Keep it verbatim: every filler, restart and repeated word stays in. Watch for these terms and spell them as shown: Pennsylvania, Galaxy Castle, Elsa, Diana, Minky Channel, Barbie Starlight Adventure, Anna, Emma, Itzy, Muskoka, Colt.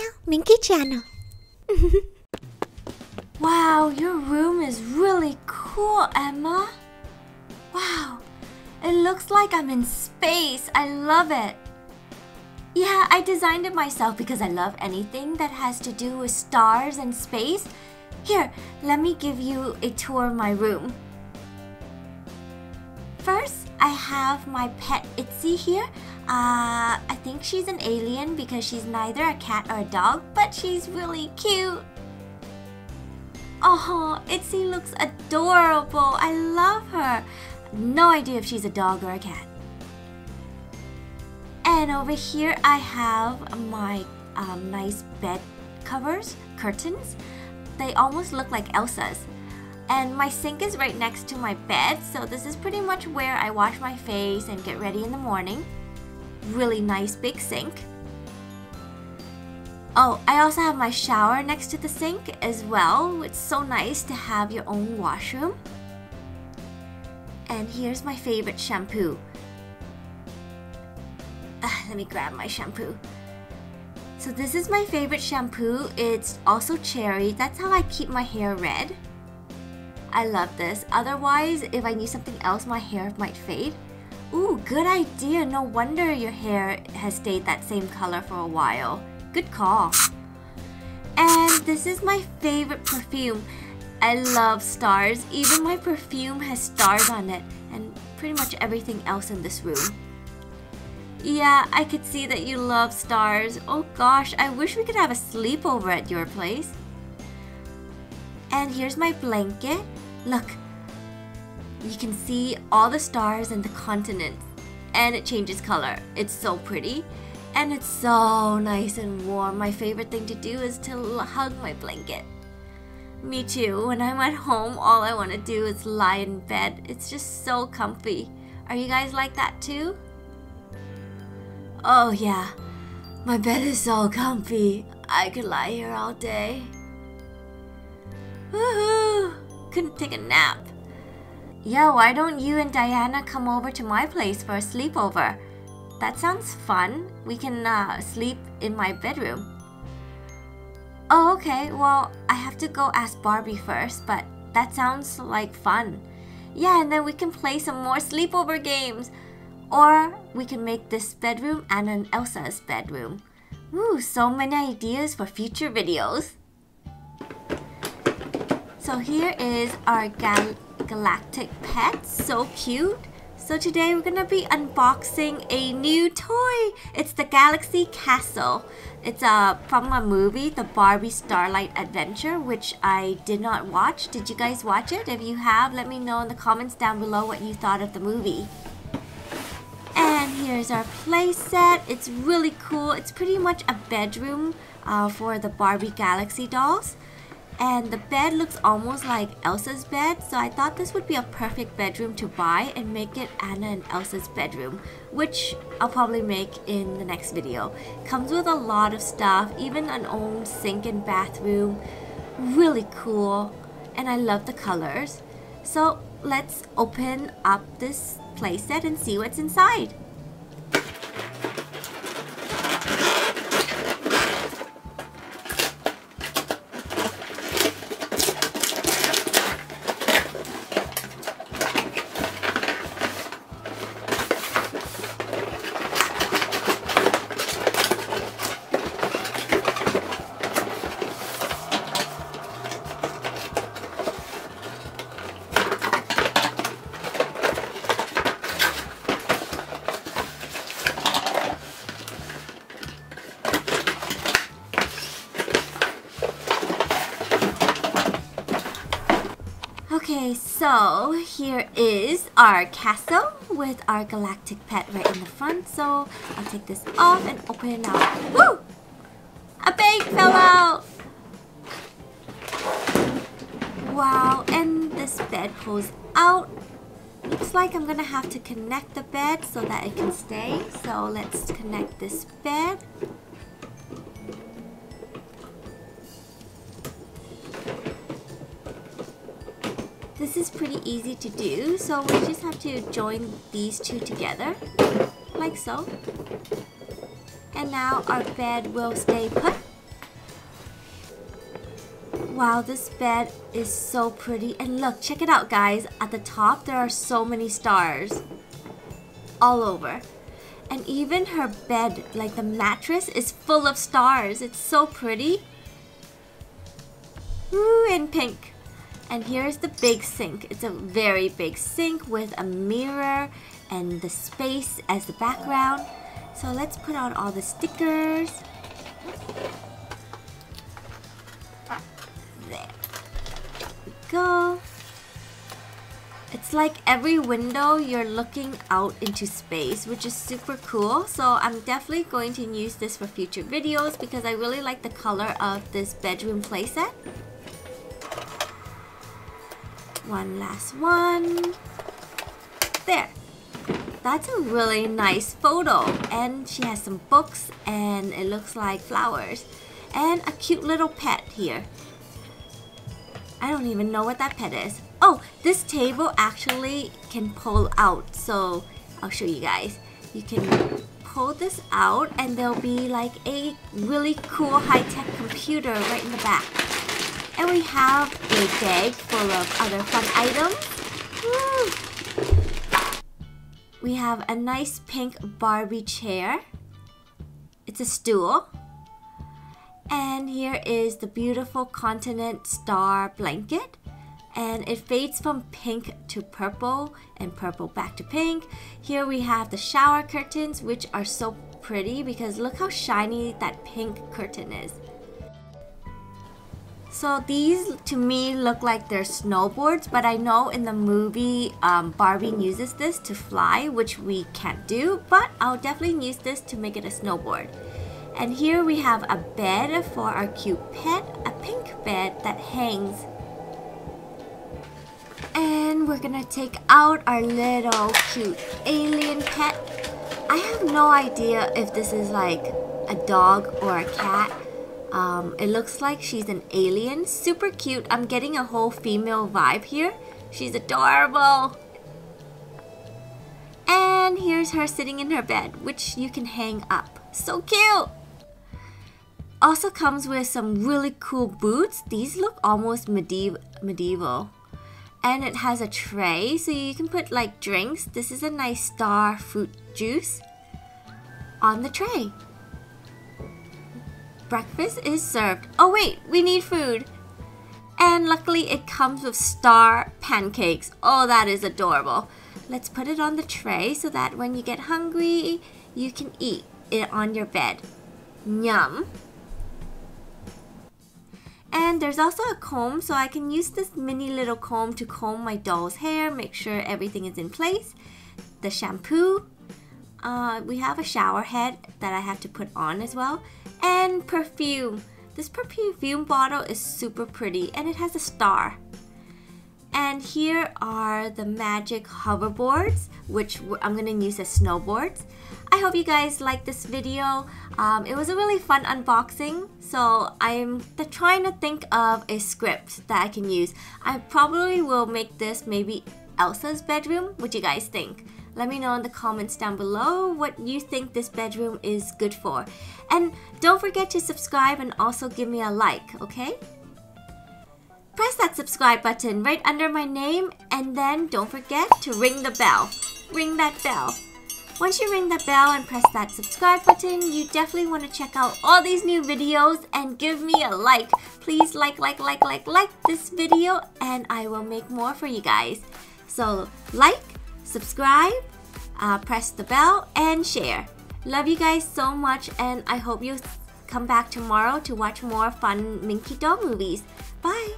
Meow Minky Channel. Wow, your room is really cool, Emma. Wow, it looks like I'm in space. I love it. Yeah, I designed it myself because I love anything that has to do with stars and space. Here, let me give you a tour of my room. First, I have my pet Itzy here. Uh, I think she's an alien because she's neither a cat or a dog, but she's really cute. Oh, Itzy looks adorable. I love her. No idea if she's a dog or a cat. And over here I have my um, nice bed covers, curtains. They almost look like Elsa's. And my sink is right next to my bed, so this is pretty much where I wash my face and get ready in the morning. Really nice big sink. Oh, I also have my shower next to the sink as well. It's so nice to have your own washroom. And here's my favorite shampoo. Let me grab my shampoo. So this is my favorite shampoo. It's also cherry. That's how I keep my hair red. I love this. Otherwise, if I use something else, my hair might fade. Ooh, good idea. No wonder your hair has stayed that same color for a while. Good call. And this is my favorite perfume. I love stars. Even my perfume has stars on it, and pretty much everything else in this room. Yeah, I could see that you love stars. Oh gosh, I wish we could have a sleepover at your place. And here's my blanket. Look, you can see all the stars and the continents, and it changes color. It's so pretty, and it's so nice and warm. My favorite thing to do is to hug my blanket. Me too. When I'm at home, all I want to do is lie in bed. It's just so comfy. Are you guys like that too? Oh yeah, my bed is so comfy. I could lie here all day. Woohoo! Couldn't take a nap. Yeah, why don't you and Diana come over to my place for a sleepover? That sounds fun. We can uh, sleep in my bedroom. Oh, okay. Well, I have to go ask Barbie first, but that sounds like fun. Yeah, and then we can play some more sleepover games. Or we can make this bedroom and an Elsa's bedroom. Ooh, so many ideas for future videos. So here is our gal galactic pet, so cute. So today we're gonna be unboxing a new toy. It's the Galaxy Castle. It's uh, from a movie, the Barbie Starlight Adventure, which I did not watch. Did you guys watch it? If you have, let me know in the comments down below what you thought of the movie. And here's our play set. It's really cool. It's pretty much a bedroom uh, for the Barbie Galaxy dolls. And the bed looks almost like Elsa's bed, so I thought this would be a perfect bedroom to buy and make it Anna and Elsa's bedroom, which I'll probably make in the next video. Comes with a lot of stuff, even an own sink and bathroom. Really cool, and I love the colors. So let's open up this playset and see what's inside. Okay, so here is our castle with our galactic pet right in the front. So I'll take this off and open it out. Woo! A bag fell out! Wow, and this bed pulls out. Looks like I'm gonna have to connect the bed so that it can stay. So let's connect this bed. This is pretty easy to do, so we just have to join these two together, like so. And now our bed will stay put. Wow, this bed is so pretty. And look, check it out, guys. At the top, there are so many stars all over. And even her bed, like the mattress, is full of stars. It's so pretty. Ooh, and pink. And here's the big sink. It's a very big sink with a mirror and the space as the background. So let's put on all the stickers. There we go. It's like every window you're looking out into space, which is super cool. So I'm definitely going to use this for future videos because I really like the color of this bedroom playset. One last one. There. That's a really nice photo. And she has some books and it looks like flowers. And a cute little pet here. I don't even know what that pet is. Oh, this table actually can pull out. So I'll show you guys. You can pull this out and there'll be like a really cool high-tech computer right in the back. And we have a bag full of other fun items. Woo! We have a nice pink Barbie chair. It's a stool. And here is the beautiful continent star blanket. And it fades from pink to purple and purple back to pink. Here we have the shower curtains, which are so pretty because look how shiny that pink curtain is. So these, to me, look like they're snowboards, but I know in the movie um, Barbie uses this to fly, which we can't do, but I'll definitely use this to make it a snowboard. And here we have a bed for our cute pet, a pink bed that hangs. And we're gonna take out our little cute alien pet. I have no idea if this is like a dog or a cat. Um, it looks like she's an alien. Super cute. I'm getting a whole female vibe here. She's adorable. And here's her sitting in her bed, which you can hang up. So cute. Also comes with some really cool boots. These look almost mediev- medieval. And it has a tray, so you can put like drinks. This is a nice star fruit juice on the tray. Breakfast is served. Oh wait, we need food. And luckily it comes with star pancakes. Oh, that is adorable. Let's put it on the tray so that when you get hungry, you can eat it on your bed. Yum. And there's also a comb, so I can use this mini little comb to comb my doll's hair, make sure everything is in place. The shampoo. Uh, we have a shower head that I have to put on as well. And perfume. This perfume bottle is super pretty and it has a star. And here are the magic hoverboards, which I'm going to use as snowboards. I hope you guys liked this video. Um, it was a really fun unboxing. So I'm trying to think of a script that I can use. I probably will make this maybe Elsa's bedroom. What do you guys think? Let me know in the comments down below what you think this bedroom is good for. And don't forget to subscribe and also give me a like, okay? Press that subscribe button right under my name and then don't forget to ring the bell. Ring that bell. Once you ring the bell and press that subscribe button, you definitely want to check out all these new videos and give me a like. Please like, like, like, like, like this video and I will make more for you guys. So like, subscribe, uh, press the bell, and share. Love you guys so much, and I hope you come back tomorrow to watch more fun Minky doll movies. Bye!